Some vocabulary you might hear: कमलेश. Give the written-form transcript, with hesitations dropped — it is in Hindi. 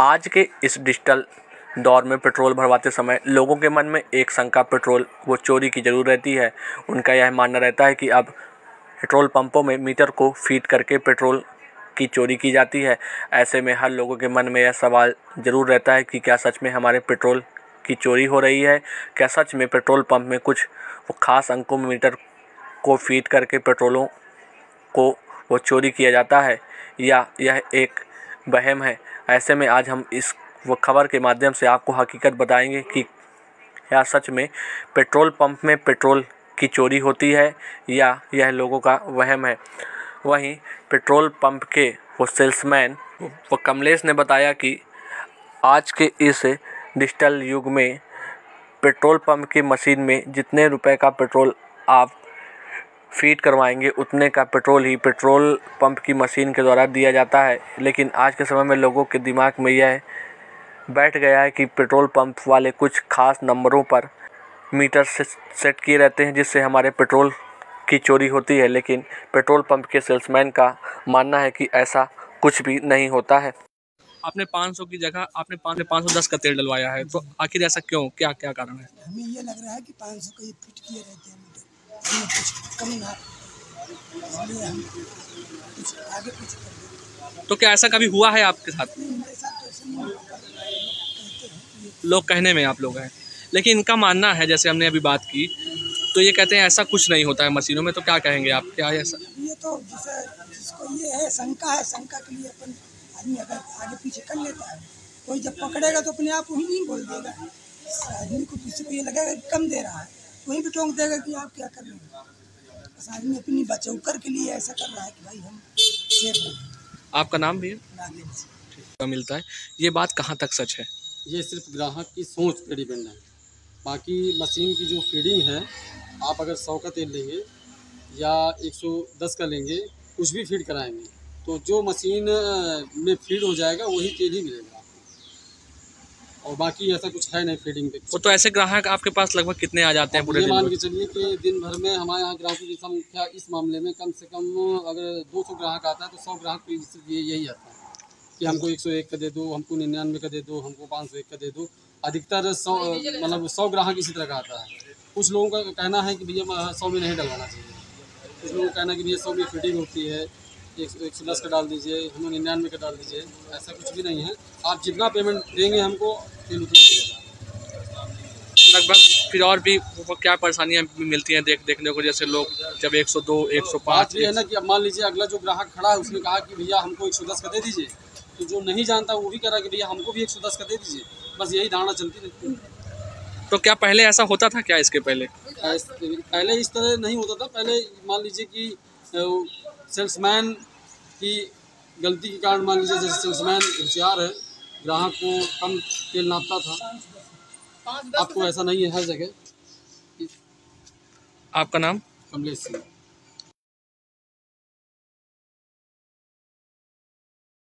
आज के इस डिजिटल दौर में पेट्रोल भरवाते समय लोगों के मन में एक शंका पेट्रोल वो चोरी की जरूर रहती है। उनका यह मानना रहता है कि अब पेट्रोल पंपों में मीटर को फीड करके पेट्रोल की चोरी की जाती है। ऐसे में हर लोगों के मन में यह सवाल ज़रूर रहता है कि क्या सच में हमारे पेट्रोल की चोरी हो रही है, क्या सच में पेट्रोल पंप में कुछ वो ख़ास अंकों में मीटर को फीड करके पेट्रोलों को वो चोरी किया जाता है, या यह एक वहम है। ऐसे में आज हम इस वो खबर के माध्यम से आपको हकीकत बताएंगे कि क्या सच में पेट्रोल पंप में पेट्रोल की चोरी होती है या यह लोगों का वहम है। वहीं पेट्रोल पंप के वो सेल्समैन वो कमलेश ने बताया कि आज के इस डिजिटल युग में पेट्रोल पंप की मशीन में जितने रुपए का पेट्रोल आप फीड करवाएंगे उतने का पेट्रोल ही पेट्रोल पंप की मशीन के द्वारा दिया जाता है। लेकिन आज के समय में लोगों के दिमाग में यह बैठ गया है कि पेट्रोल पंप वाले कुछ खास नंबरों पर मीटर सेट किए रहते हैं जिससे हमारे पेट्रोल की चोरी होती है। लेकिन पेट्रोल पंप के सेल्समैन का मानना है कि ऐसा कुछ भी नहीं होता है। आपने 500 की जगह आपने 510 का तेल डलवाया है, तो आखिर ऐसा क्यों, क्या क्या कारण है? हमें ये लग रहा है कि 500 का ये फिट किए रहते हैं मीटर। तो क्या ऐसा कभी हुआ है आपके साथ? लोग कहने में आप लोग हैं, लेकिन इनका मानना है, जैसे हमने अभी बात की, तो ये कहते हैं ऐसा कुछ नहीं होता है मशीनों में। तो क्या कहेंगे आप, क्या ऐसा? ये तो जिसको ये है शंका है, शंका के लिए अपन आदमी अगर आगे पीछे कर लेता है, कोई जब पकड़ेगा तो अपने आप वहीं नहीं बोल देगा। आदमी को पीछे को ये लगेगा कि कम दे रहा है, वहीं पर टोंक देगा कि आप क्या कर रहे हो। बस आदमी अपनी बचौकर के लिए ऐसा कर रहा है कि भाई हम सेफ हैं। आपका नाम भी है? मिलता है। ये बात कहाँ तक सच है? ये सिर्फ ग्राहक की सोच पर डिपेंड है। बाकी मशीन की जो फीडिंग है, आप अगर 100 का तेल लेंगे या 110 का लेंगे, कुछ भी फीड कराएंगे तो जो मशीन में फीड हो जाएगा वही तेल ही मिलेगा आपको। और बाकी ऐसा कुछ है नहीं फीडिंग पे। वो तो ऐसे ग्राहक आपके पास लगभग कितने आ जाते हैं पूरे दिन? मान के चलिए कि दिन भर में हमारे यहाँ ग्राहकों की संख्या इस मामले में कम से कम अगर 200 ग्राहक आता है तो 100 ग्राहक यही आता है कि हमको 101 का दे दो, हमको 99 का दे दो, हमको 501 का दे दो। अधिकतर 100 ग्राहक इसी तरह का आता है। कुछ लोगों का कहना है कि भैया 100 में नहीं डलवाना चाहिए, कुछ लोगों का कहना है कि भैया 100 में फिटिंग होती है, 110 का डाल दीजिए, हमको 99 का डाल दीजिए। ऐसा कुछ भी नहीं है, आप जितना पेमेंट देंगे हमको तेल उतना मिलेगा लगभग। फिर और भी क्या परेशानियाँ मिलती हैं देखने को, जैसे लोग जब 102, 105 ये है ना कि अब मान लीजिए अगला जो ग्राहक खड़ा है उसने कहा कि भैया हमको 110 का दे दीजिए, तो जो नहीं जानता वो भी कह रहा है कि भैया हमको भी 110 का दे दीजिए। बस यही धारणा चलती रहती है। तो क्या पहले ऐसा होता था? क्या इसके पहले इस तरह नहीं होता था। पहले मान लीजिए कि सेल्समैन की गलती के कारण, मान लीजिए जैसे सेल्समैन होशियार है, ग्राहक को कम तेल नापता था। आपको ऐसा नहीं है हर जगह। आपका नाम? कमलेश सिंह।